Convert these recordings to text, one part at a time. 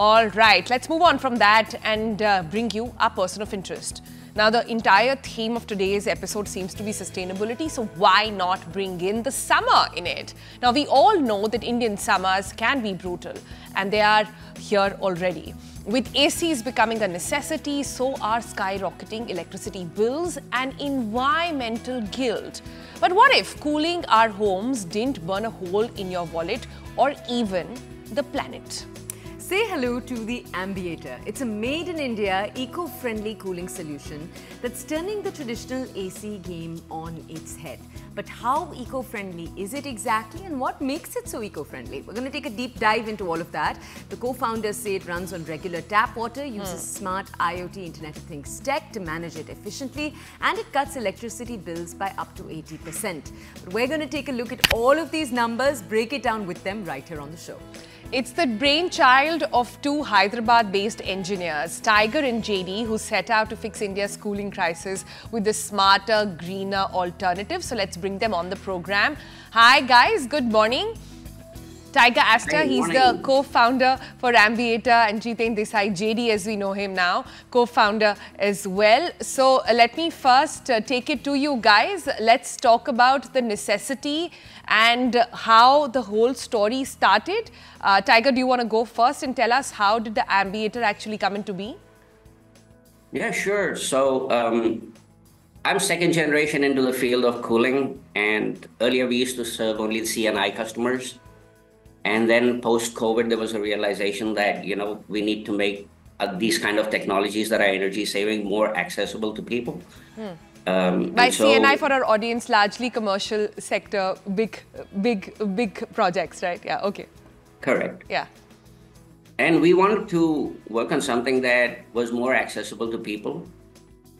All right, let's move on from that and bring you our person of interest. Now, the entire theme of today's episode seems to be sustainability, so why not bring in the summer in it? Now, we all know that Indian summers can be brutal, and they are here already. With ACs becoming a necessity, so are skyrocketing electricity bills and environmental guilt. But what if cooling our homes didn't burn a hole in your wallet or even the planet? Say hello to the Ambiator. It's a made-in-India, eco-friendly cooling solution that's turning the traditional AC game on its head. But how eco-friendly is it exactly, and what makes it so eco-friendly? We're going to take a deep dive into all of that. The co-founders say it runs on regular tap water, uses smart IoT Internet of Things tech to manage it efficiently, and it cuts electricity bills by up to 80%. But we're going to take a look at all of these numbers, break it down with them right here on the show. It's the brainchild of two Hyderabad-based engineers, Tiger and JD, who set out to fix India's cooling crisis with the smarter, greener alternative. So let's bring them on the program. Hi guys, good morning. Tiger Aster, he's the co-founder for Ambiator, and Jiten Desai, JD as we know him now, co-founder as well. So let me first take it to you guys. Let's talk about the necessity and how the whole story started. Tiger, do you want to go first and tell us how did the Ambiator actually come into being? Yeah, sure. So I'm second generation into the field of cooling, and earlier we used to serve only C&I customers. And then post-COVID, there was a realization that, you know, we need to make these kind of technologies that are energy saving more accessible to people. By C&I, for our audience, largely commercial sector, big projects, right? Yeah, okay. Correct. Yeah. And we wanted to work on something that was more accessible to people.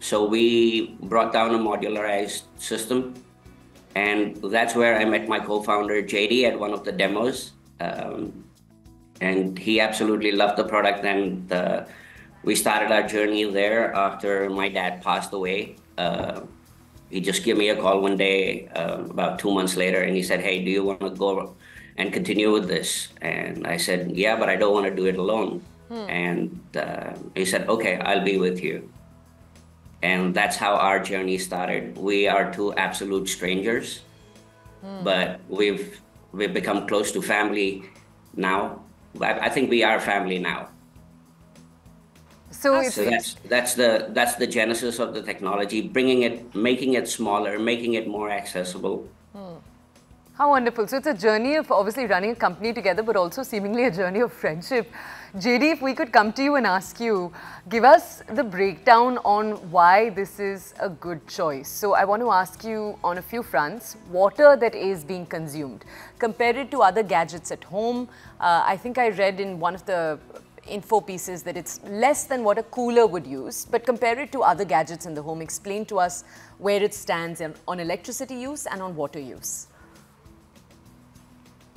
So we brought down a modularized system. And that's where I met my co-founder, JD, at one of the demos. And he absolutely loved the product, and we started our journey there after my dad passed away. He just gave me a call one day, about 2 months later, and he said, hey, do you want to go and continue with this? And I said, yeah, but I don't want to do it alone. And he said, okay, I'll be with you. And that's how our journey started. We are two absolute strangers, but we've become close to family now. I think we are family now. So that's the genesis of the technology, bringing it, making it smaller, making it more accessible. How wonderful. So it's a journey of obviously running a company together, but also seemingly a journey of friendship. JD, if we could come to you and ask you, give us the breakdown on why this is a good choice. So I want to ask you on a few fronts. Water that is being consumed, compare it to other gadgets at home. I think I read in one of the info pieces that it's less than what a cooler would use, but compare it to other gadgets in the home. Explain to us where it stands on electricity use and on water use.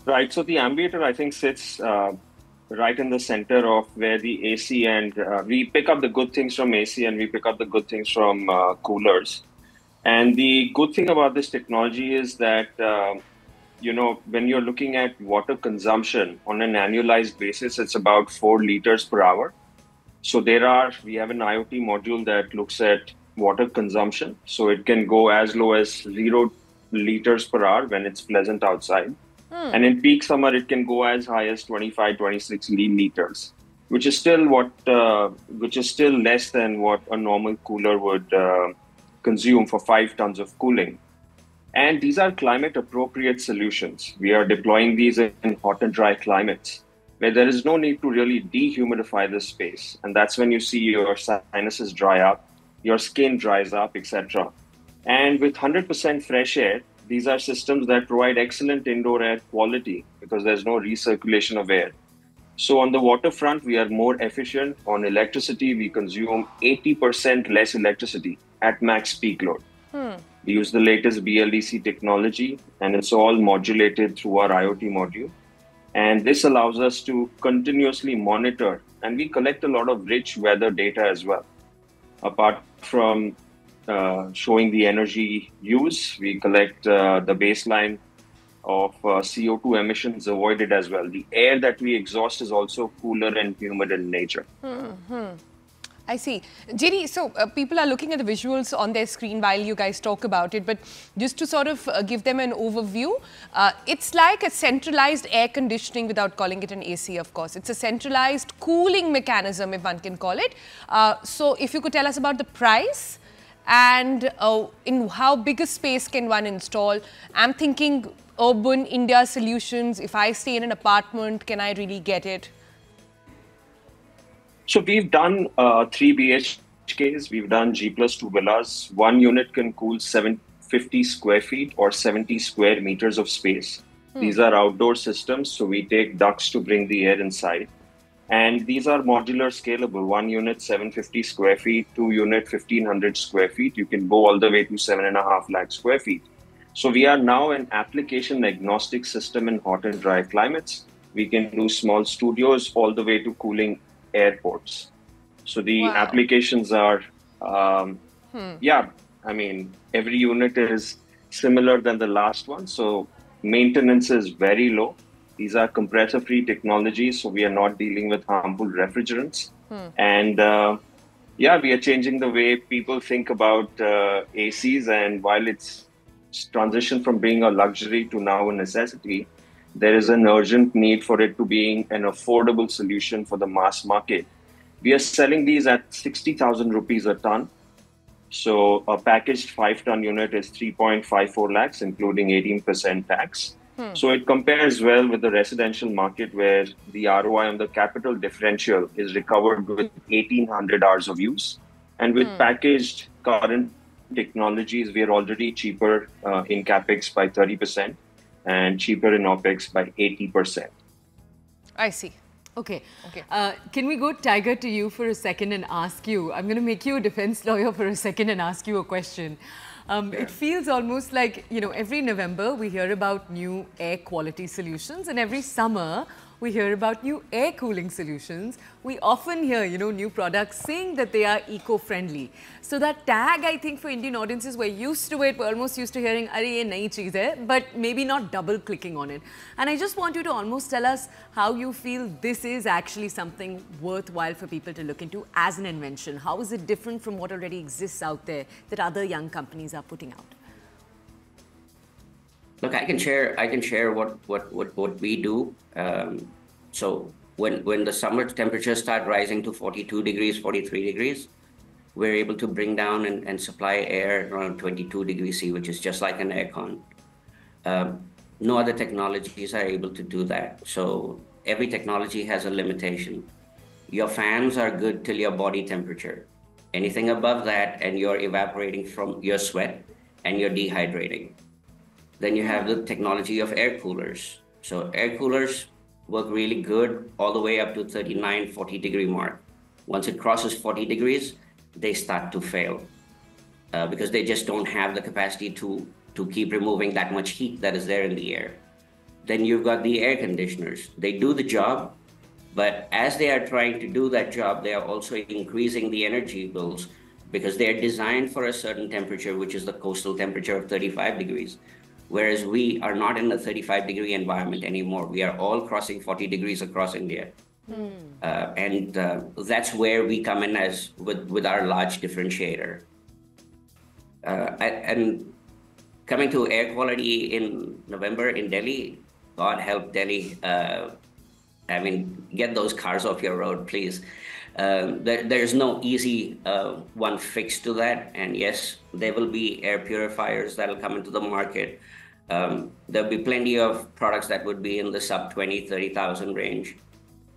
Right, so the Ambiator, I think, sits right in the center of where the AC and we pick up the good things from AC and we pick up the good things from coolers. And the good thing about this technology is that, you know, when you're looking at water consumption on an annualized basis, it's about 4 liters per hour. So we have an IoT module that looks at water consumption. So it can go as low as 0 liters per hour when it's pleasant outside. And in peak summer, it can go as high as 25, 26 liters, which is still less than what a normal cooler would consume for 5 tons of cooling. And these are climate appropriate solutions. We are deploying these in hot and dry climates where there is no need to really dehumidify the space. And that's when you see your sinuses dry up, your skin dries up, etc. And with 100% fresh air, these are systems that provide excellent indoor air quality because there's no recirculation of air. So on the water front, we are more efficient. On electricity, we consume 80% less electricity at max peak load. We use the latest BLDC technology, and it's all modulated through our IoT module. And this allows us to continuously monitor, and we collect a lot of rich weather data as well. Apart from showing the energy use, we collect the baseline of CO2 emissions avoided as well. The air that we exhaust is also cooler and humid in nature. Mm-hmm. I see. Jerry, so people are looking at the visuals on their screen while you guys talk about it, but just to sort of give them an overview, it's like a centralized air conditioning without calling it an AC, of course. It's a centralized cooling mechanism, if one can call it. So if you could tell us about the price and in how big a space can one install. I'm thinking urban India solutions. If I stay in an apartment, can I really get it? So we've done 3 BHKs, we've done G+2 villas. One unit can cool 750 square feet or 70 square meters of space. Hmm. These are outdoor systems, so we take ducts to bring the air inside. And these are modular, scalable. One unit, 750 square feet, two unit, 1500 square feet. You can go all the way to 7.5 lakh square feet. So we are now an application agnostic system in hot and dry climates. We can do small studios all the way to cooling airports. So the wow. applications are, yeah, I mean, every unit is similar than the last one. So maintenance is very low. These are compressor-free technologies, so we are not dealing with harmful refrigerants. Hmm. And yeah, we are changing the way people think about ACs. And while it's transitioned from being a luxury to now a necessity, there is an urgent need for it to being an affordable solution for the mass market. We are selling these at 60,000 rupees a ton. So a packaged 5-ton unit is 3.54 lakhs, including 18% tax. Hmm. So it compares well with the residential market, where the ROI on the capital differential is recovered with 1,800 hours of use. And with packaged current technologies, we are already cheaper in CapEx by 30%. And cheaper in OPEX by 80%. I see. Okay. Okay. Can we go, Tiger, to you for a second and ask you, I'm going to make you a defense lawyer for a second and ask you a question. It feels almost like, you know, every November we hear about new air quality solutions, and every summer we hear about new air cooling solutions. We often hear, you know, new products saying that they are eco-friendly. So that tag, I think, for Indian audiences, we're used to it. We're almost used to hearing, "Arey, ye nayi cheez hai," but maybe not double-clicking on it. And I just want you to almost tell us how you feel this is actually something worthwhile for people to look into as an invention. How is it different from what already exists out there that other young companies are putting out? Look, I can share what we do. So when the summer temperatures start rising to 42 degrees, 43 degrees, we're able to bring down and supply air around 22 degrees C, which is just like an aircon. No other technologies are able to do that. So every technology has a limitation. Your fans are good till your body temperature. Anything above that, and you're evaporating from your sweat and you're dehydrating. Then you have the technology of air coolers. So air coolers work really good all the way up to 39, 40 degree mark. Once it crosses 40 degrees, they start to fail because they just don't have the capacity to keep removing that much heat that is there in the air. Then you've got the air conditioners. They do the job, but as they are trying to do that job, they are also increasing the energy bills because they are designed for a certain temperature, which is the coastal temperature of 35 degrees. Whereas we are not in a 35 degree environment anymore. We are all crossing 40 degrees across India. Mm. And that's where we come in as with our large differentiator. And coming to air quality in November in Delhi, God help Delhi. I mean, get those cars off your road, please. There's no easy one fix to that. And yes, there will be air purifiers that'll come into the market. There'll be plenty of products that would be in the sub 20, 30,000 range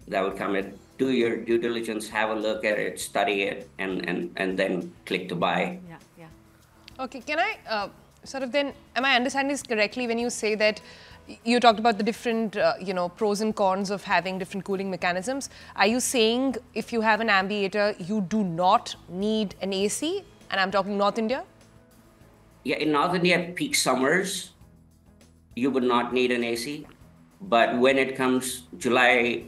that would come in. Do your due diligence, have a look at it, study it, and then click to buy. Yeah, yeah. Okay, can I sort of then, am I understanding this correctly when you say that you talked about the different, you know, pros and cons of having different cooling mechanisms. Are you saying if you have an Ambiator, you do not need an AC? And I'm talking North India? Yeah, in North India, peak summers, you would not need an AC. But when it comes July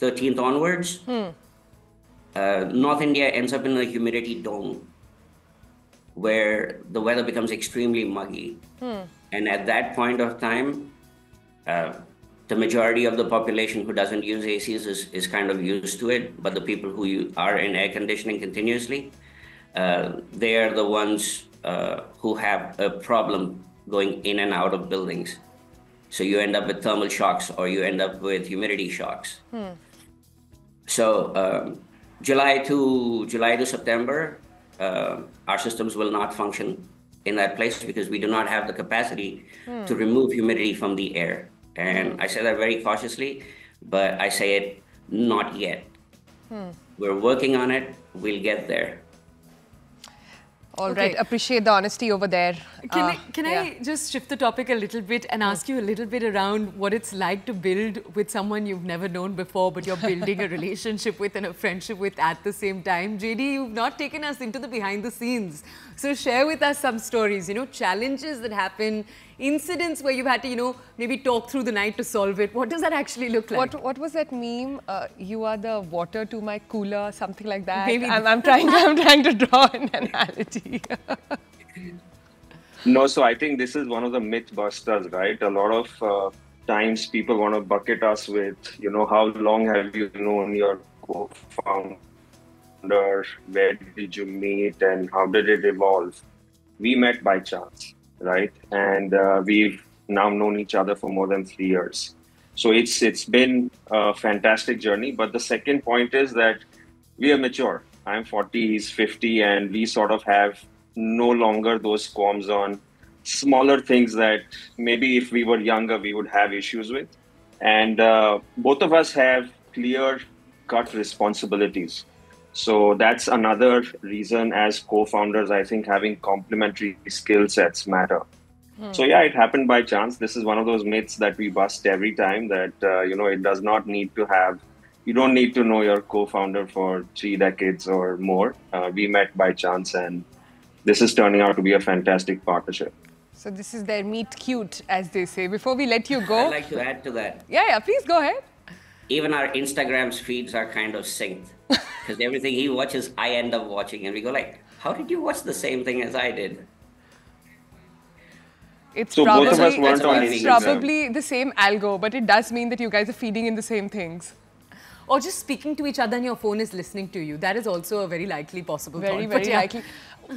13th onwards, North India ends up in a humidity dome where the weather becomes extremely muggy. And at that point of time, the majority of the population who doesn't use ACs is kind of used to it, but the people who are in air conditioning continuously, they are the ones who have a problem going in and out of buildings. So you end up with thermal shocks or you end up with humidity shocks. So July to September, our systems will not function in that place because we do not have the capacity to remove humidity from the air. And I say that very cautiously, but I say it, not yet. We're working on it, we'll get there. All right, appreciate the honesty over there. Can I just shift the topic a little bit and ask you a little bit around what it's like to build with someone you've never known before, but you're building a relationship with and a friendship with at the same time. JD, you've not taken us into the behind the scenes. So share with us some stories, you know, challenges that happen, incidents where you've had to, you know, maybe talk through the night to solve it. What does that actually look like? What was that meme? You are the water to my cooler, something like that. Maybe. I'm trying to draw an analogy. No, so I think this is one of the myth busters, right? A lot of times people want to bucket us with, you know, how long have you known your co-founder? Where did you meet and how did it evolve? We met by chance. Right, and we've now known each other for more than 3 years, so it's been a fantastic journey. But the second point is that we are mature. I'm 40, he's 50, and we sort of have no longer those qualms on smaller things that maybe if we were younger we would have issues with. And both of us have clear-cut responsibilities. So that's another reason as co-founders, I think having complementary skill sets matter. So yeah, it happened by chance. This is one of those myths that we bust every time that, you know, it does not need to have, you don't need to know your co-founder for 3 decades or more. We met by chance and this is turning out to be a fantastic partnership. So this is their meet cute, as they say. Before we let you go. I'd like to add to that. Yeah, please go ahead. Even our Instagram's feeds are kind of synced. Because everything he watches, I end up watching. And we go like, how did you watch the same thing as I did? It's probably the same algo, but it does mean that you guys are feeding in the same things. Or just speaking to each other and your phone is listening to you. That is also a very likely possible thought. Very likely.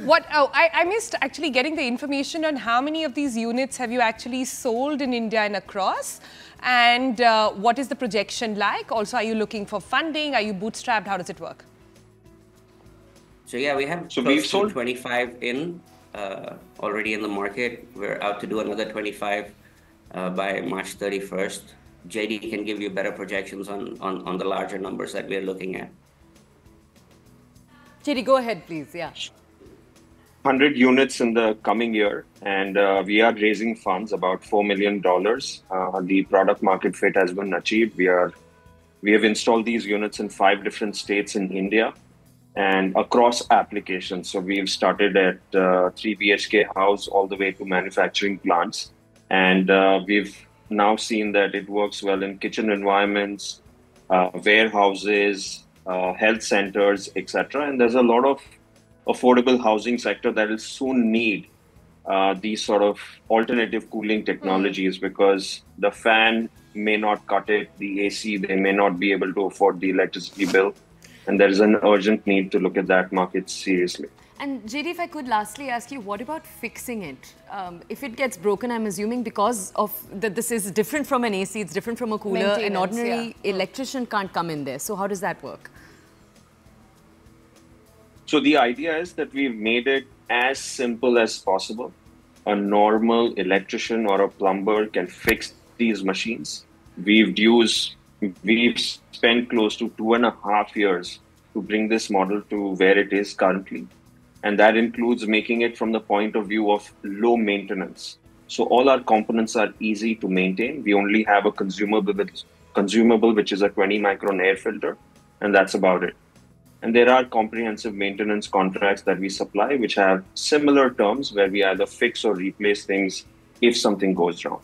What, I missed actually getting the information on how many of these units have you actually sold in India and across? And what is the projection like? Also, are you looking for funding? Are you bootstrapped? How does it work? So yeah, we have sold 25 in already in the market. We're out to do another 25 by March 31st. JD can give you better projections on the larger numbers that we're looking at. JD, go ahead, please. Yeah. 100 units in the coming year, and we are raising funds, about $4 million. The product market fit has been achieved. We have installed these units in 5 different states in India and across applications. So we've started at 3 BHK house all the way to manufacturing plants. And we've now seen that it works well in kitchen environments, warehouses, health centers, etc. And there's a lot of affordable housing sector that will soon need these sort of alternative cooling technologies because the fan may not cut it, the AC, they may not be able to afford the electricity bill. And there is an urgent need to look at that market seriously. And JD, if I could lastly ask you, what about fixing it? If it gets broken, I'm assuming because of that this is different from an AC, it's different from a cooler, an ordinary electrician can't come in there. So how does that work? So the idea is that we've made it as simple as possible. A normal electrician or a plumber can fix these machines. We've spent close to 2.5 years to bring this model to where it is currently. And that includes making it from the point of view of low maintenance. So all our components are easy to maintain. We only have a consumable which is a 20 micron air filter, and that's about it. And there are comprehensive maintenance contracts that we supply, which have similar terms where we either fix or replace things if something goes wrong.